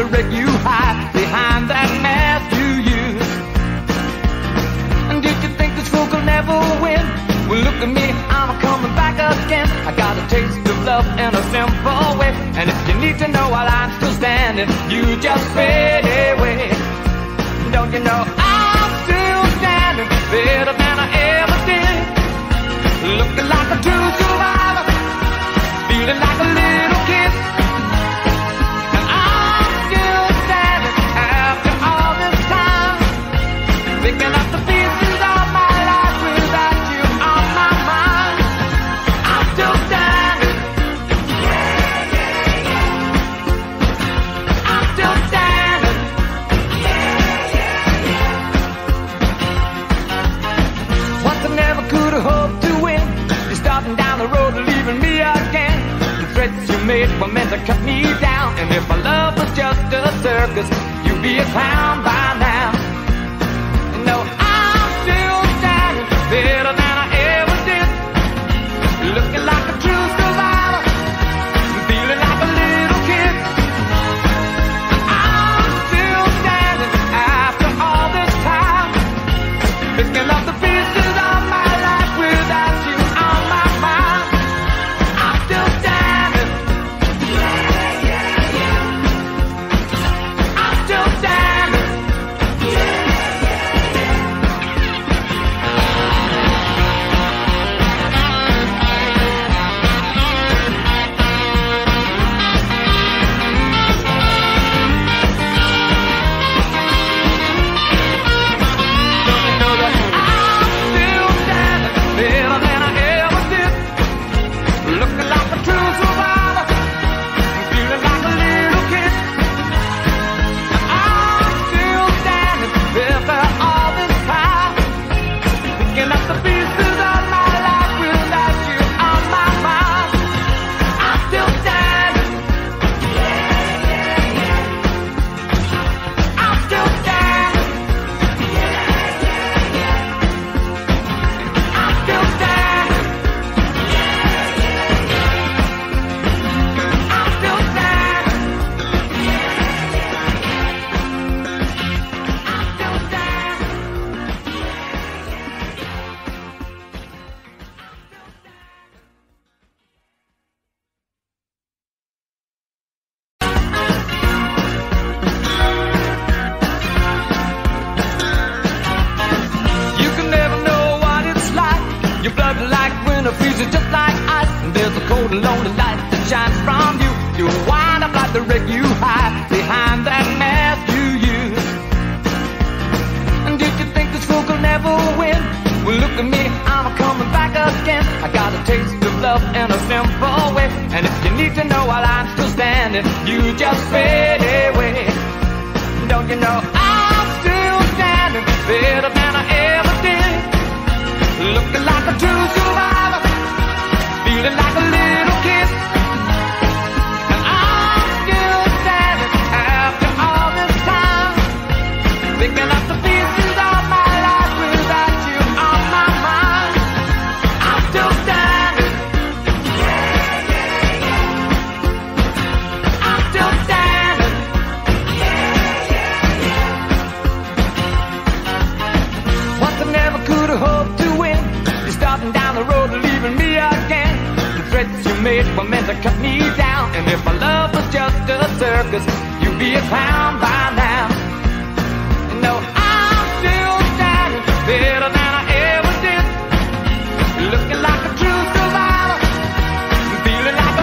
the wreck you hide behind that mask you use. And did you think this fool could never win? Well, look at me, I'm coming back again. I got a taste of love in a simple way, and if you need to know while I'm still standing, you just fade away. Don't you know I'm still standing better than I ever did? Looking like a true survivor, feeling like a little kid. And I'm still standing after all this time, picking up the pieces of my life without you on my mind. I'm still standing. Yeah, yeah, yeah. I'm still standing. Yeah, yeah, yeah. Once I never could have hoped to win, you're starting down the road to leaving me again. Threats you made were meant to cut me down, and if my love was just a circus, you'd be a clown by now. No, I'm still standing better than I ever did, looking like a true survivor, feeling like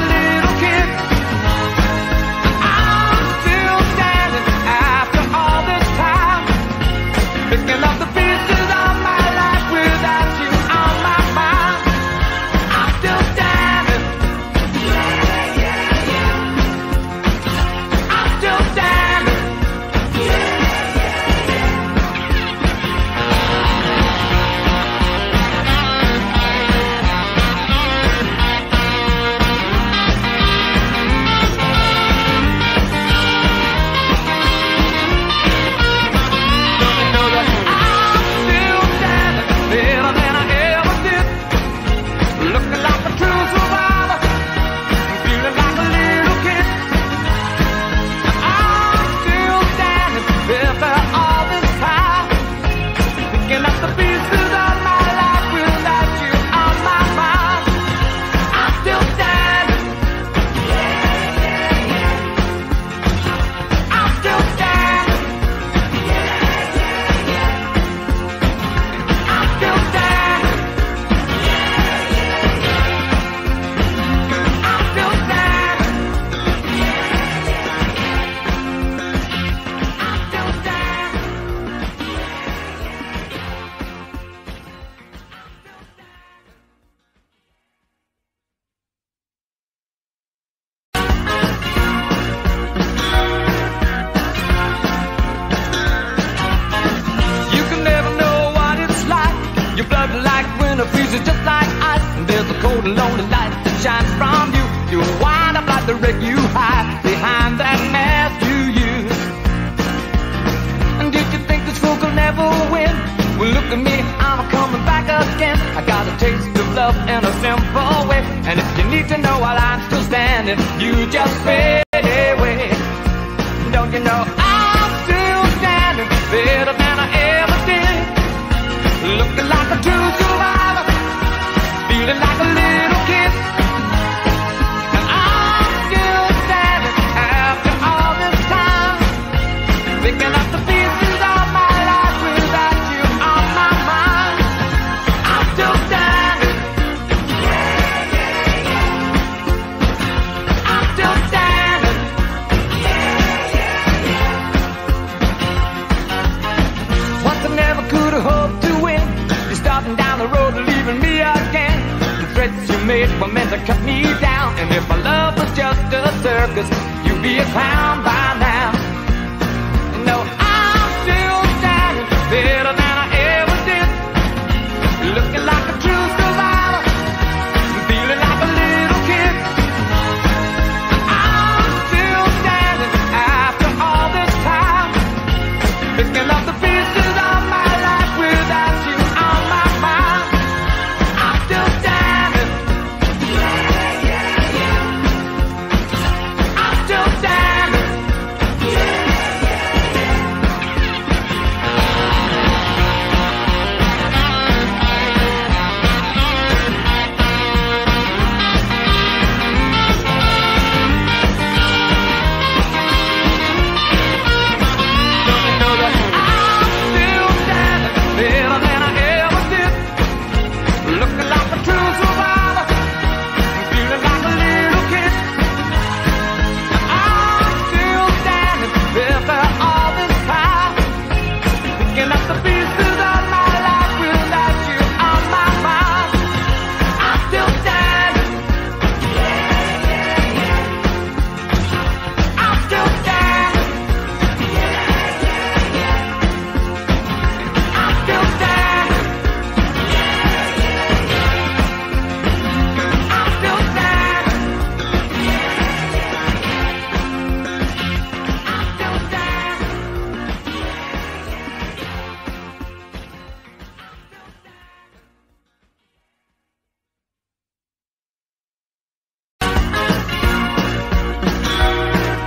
a little kid. I'm still standing after all this time, picking up the pieces of my life without you on my mind. I'm still standing. Yeah, yeah, yeah. I'm still standing. Yeah, yeah, yeah. Still standing. trees are just like ice, and there's a cold and lonely light that shines from you. You'll wind up like the wreck you hide behind that mask you use. And did you think this fool could never win? Well, look at me, I'm coming back again. I got a taste of love in a simple way, and if you need to know while I'm still standing, you just fade away. Don't you know I'm still standing better than I ever did? Looking like a true survivor, feeling like a little kid. And I'm still standing after all this time, picking up the pieces of my life without you on my mind. I'm still standing, yeah, yeah, yeah. I'm still standing, yeah, yeah, yeah. Once I never could have hoped to win, you're starting down the road and leaving me again. The threats you made were meant to cut me down, and if my love was just a circus, you'd be a clown by now. No, I'm still standing better than I ever did, looking like a true survivor, feeling like a little kid. And I'm still standing after all this time, picking up the pieces of my life without you on my mind. I'm still standing, yeah, yeah, yeah. I'm still standing, yeah, yeah, yeah. I'm still standing better than I ever did, looking like a true survivor, feeling like a little kid. I'm still standing after all this time, picking up the pieces of my life without you on my mind. I'm still standing, yeah, yeah, yeah. I'm still standing,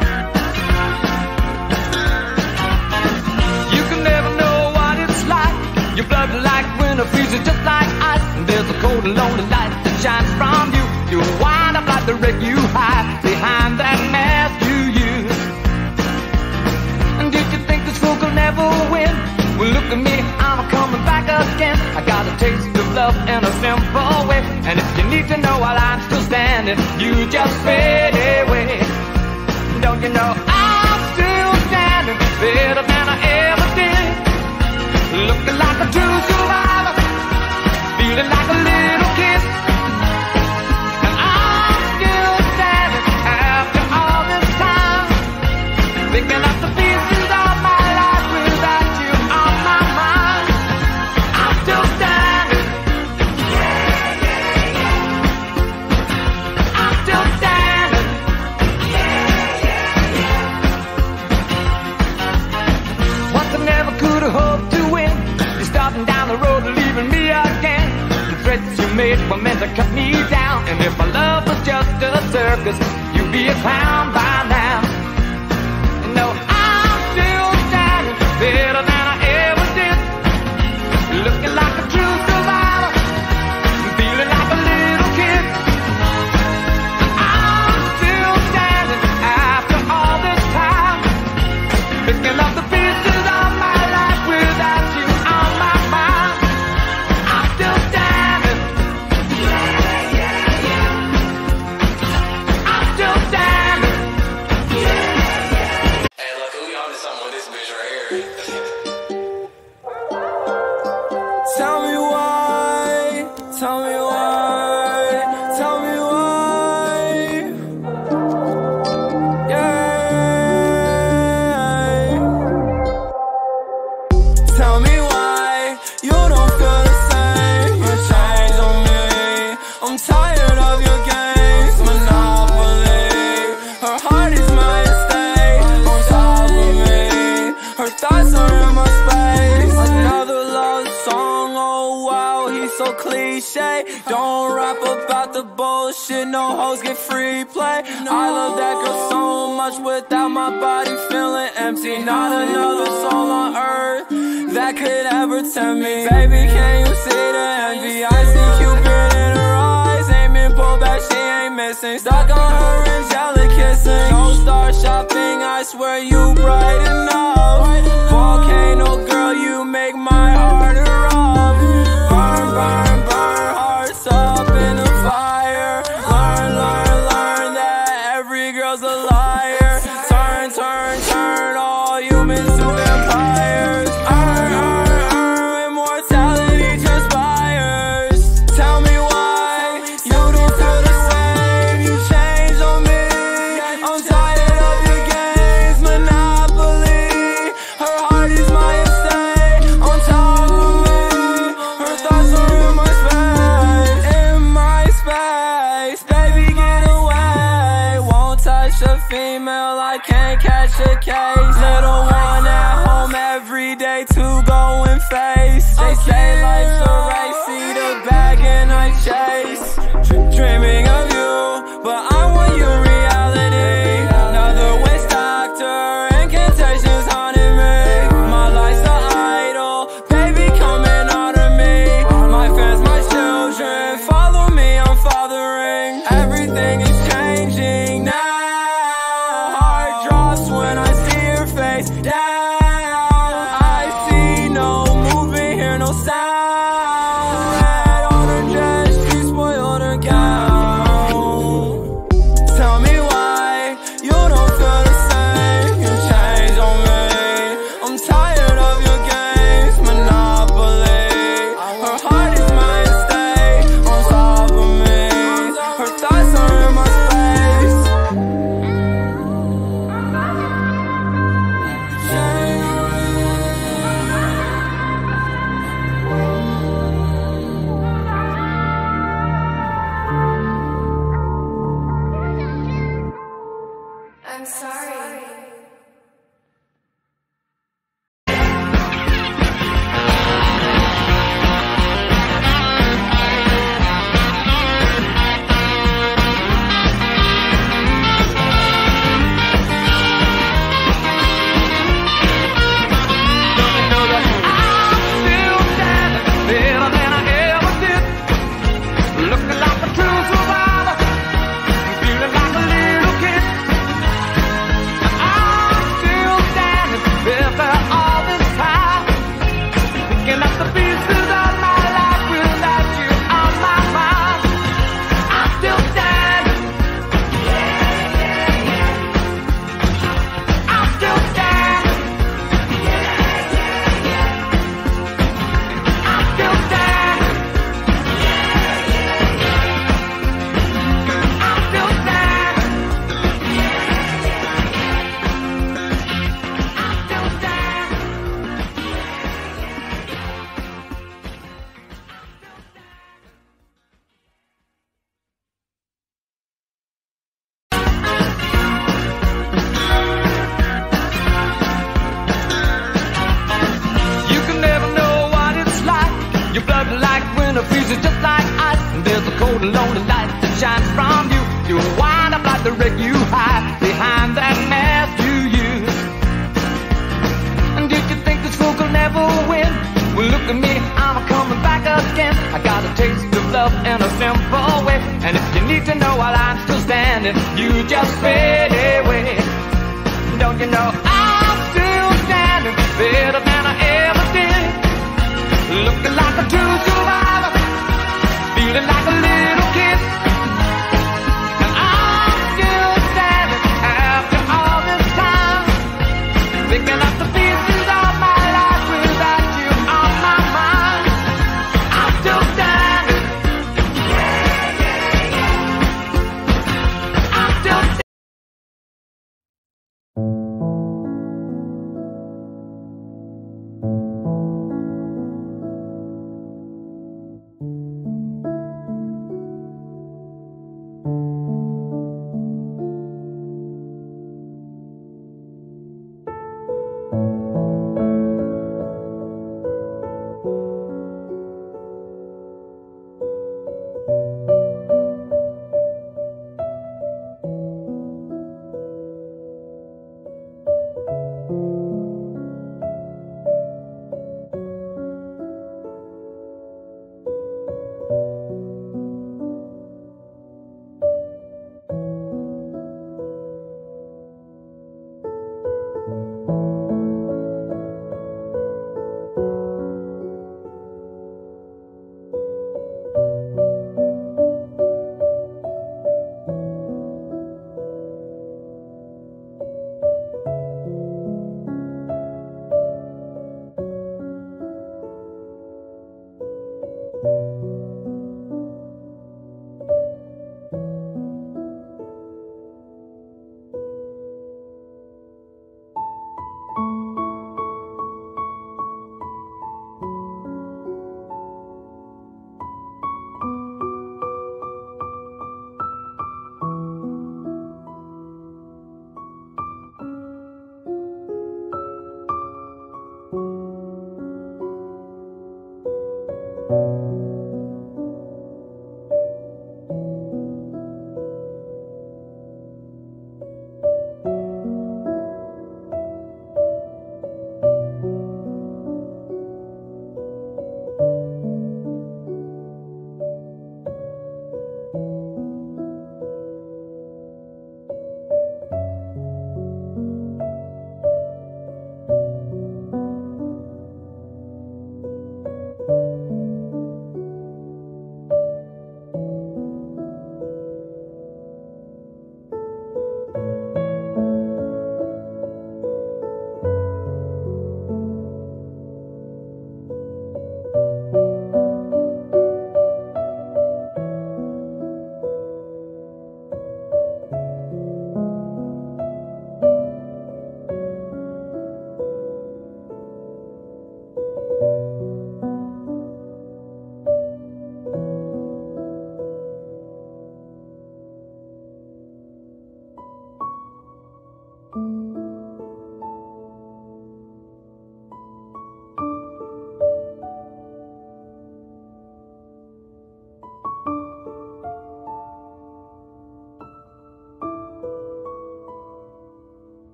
yeah, yeah, yeah. I'm still standing, yeah, yeah, yeah. I'm still standing, yeah, yeah, yeah. I'm still standing. You can never know what it's like. Your blood like winter freezes just like ice, and there's a cold and lonely light that shines from you. You'll wind up like the wreck you hide behind that mask you use. And did you think this fool could never win? Well, look at me, I'm coming back again. I got a taste of love in a simple way, and if you need to know while I'm still standing, you just fade away. Don't you know I'm still standing better than I ever did, looking like a true survivor, feeling like a little kid. And I'm still standing after all this time, picking up the pieces of my life without you on my mind. I'm still standing, yeah, yeah, yeah. I'm still standing, yeah, yeah, yeah. Once I never could have hoped to win, you're starting down the road and leaving me again. The threats you made were meant to cut me down, and if my love was just a circus, you'd be a clown by now. No, I'm still standing better than I ever did, looking like a true survivor, feeling like a little kid. And I'm still standing after all this time, picking up the pieces of my life without you on my mind. I'm still standing, yeah, yeah, yeah. I'm still standing, yeah, yeah, yeah. Hey, look, who y'all is on with this bitch right here? Tell me why, tell me why, tell me why. Yeah. a cliche. Don't rap about the bullshit, no hoes get free play. I love that girl so much without my body feeling empty. Not another soul on earth that could ever tempt me. Baby, can you see the envy? I see Cupid in her eyes, aiming, pull back, she ain't missing. Stuck on her angelic kissing. Don't start shopping, I swear you bright enough. Volcano girl, you make my heart erupt. Burn, burn, burn, hearts up in the fire. Learn that every girl's a liar. Turn all humans to vampires. Earn, immortality transpires. Tell me why you don't feel the same. You changed on me, I'm tired of your games. Monopoly, her heart is my estate. On top of me, her thoughts are in my space. In my space, baby, get away. Won't touch a female, I can't catch a case. Little one at home every day to go and face. They say life's a race, see the bag and I chase. Dreaming of you, but I want your reality. Another witch doctor and contagious haunting me. My life's an idol, baby, come and honor me. My fans, my children, follow me, I'm fathering. Everything is changing now. Heart drops when I see her face down. I see no movement, hear no sound. Red on her dress, she spoiled her gown. Tell me why you don't feel the same. You changed on me, I'm tired of your games. Monopoly, her heart is my estate. On top of me, her thoughts are in my space. I'm sorry.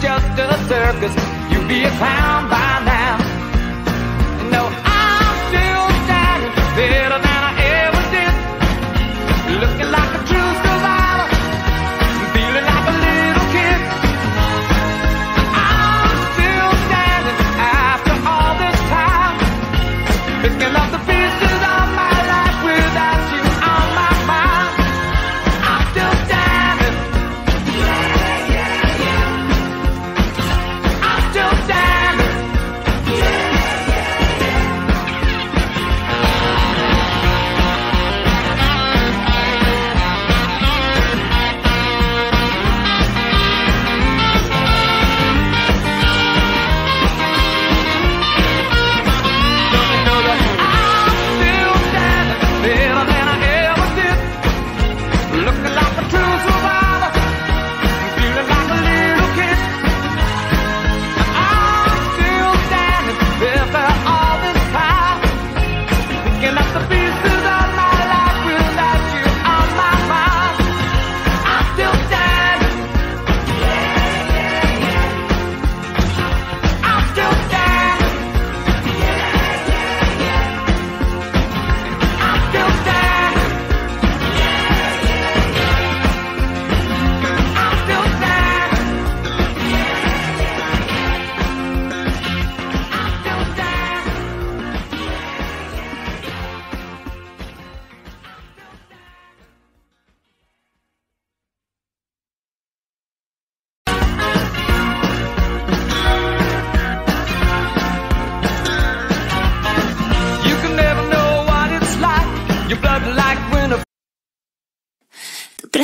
just in a circus, you'd be a clown by now. No, I'm still shining better than I ever did, looking like a true survivor, feeling like a little kid. I'm still standing after all this time, picking up the pieces of my life without you on my mind. I'm still standing, yeah, yeah, yeah. I'm still standing, yeah.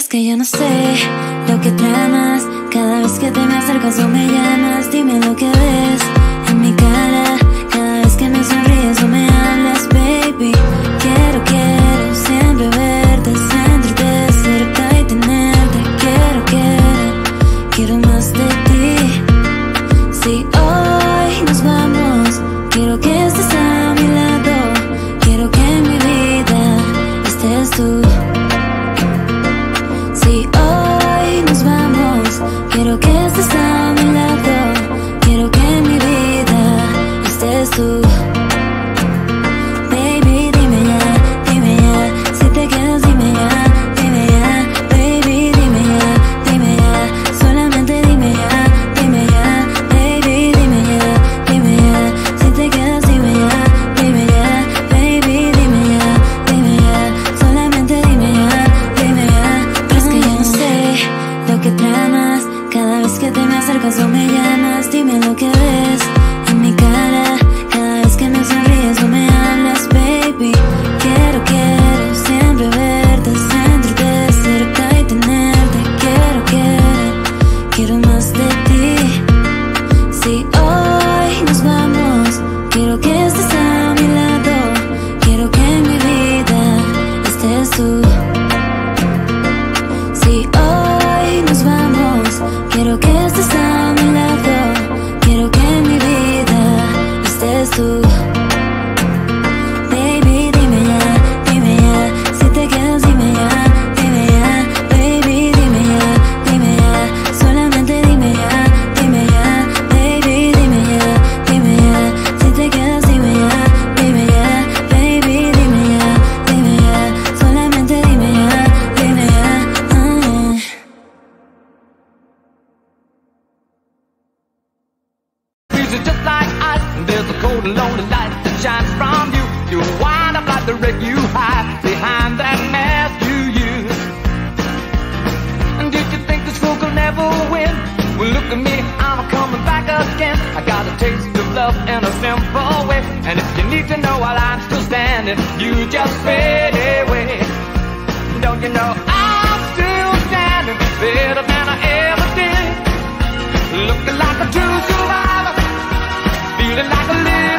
Que yo no sé lo que tramas. Cada vez que te me acercas o me llamas, dime lo que ves en mi cara. Cada vez que me sonríes o me hablas, baby, quiero siempre verte, sentirte cerca y tenerte. Quiero más de ti. Si hoy nos vamos, quiero que estés a mi lado. Quiero que en mi vida estés tú. Quiero que estés a mi lado, quiero que en mi vida estés tú. Baby, dime ya, si te quedas dime ya, baby, dime ya, solamente dime ya, baby, dime ya, si te quedas dime ya, baby, dime ya, solamente dime ya. Pero es que yo no sé lo que tramas. Cada vez que te me acercas o me llamas, dime lo que ves en mi cara. Cada vez que me sonríes o me hablas, baby, quiero siempre verte, sentirte cerca y tenerte. Quiero más de ti. Si hoy nos vamos, quiero que estés a mi lado. Quiero que en mi vida estés tú. Si hoy nos vamos, quiero que estés a mi lado, quiero que en mi vida estés tú. Baby, dime ya, si te quedas dime ya, baby, dime ya, solamente dime ya, baby, dime ya, si te quedas dime ya, baby, dime ya, solamente dime ya, Just like ice, and there's a cold and lonely light that shines from you. You wind up like the wreck you hide behind that mask you use. And did you think this fool could never win? Well, look at me, I'm coming back again. I got a taste of love in a simple way, and if you need to know while I'm still standing, you just fade away. Don't you know I'm still standing better than I ever did, looking like a true survivor, feeling like a little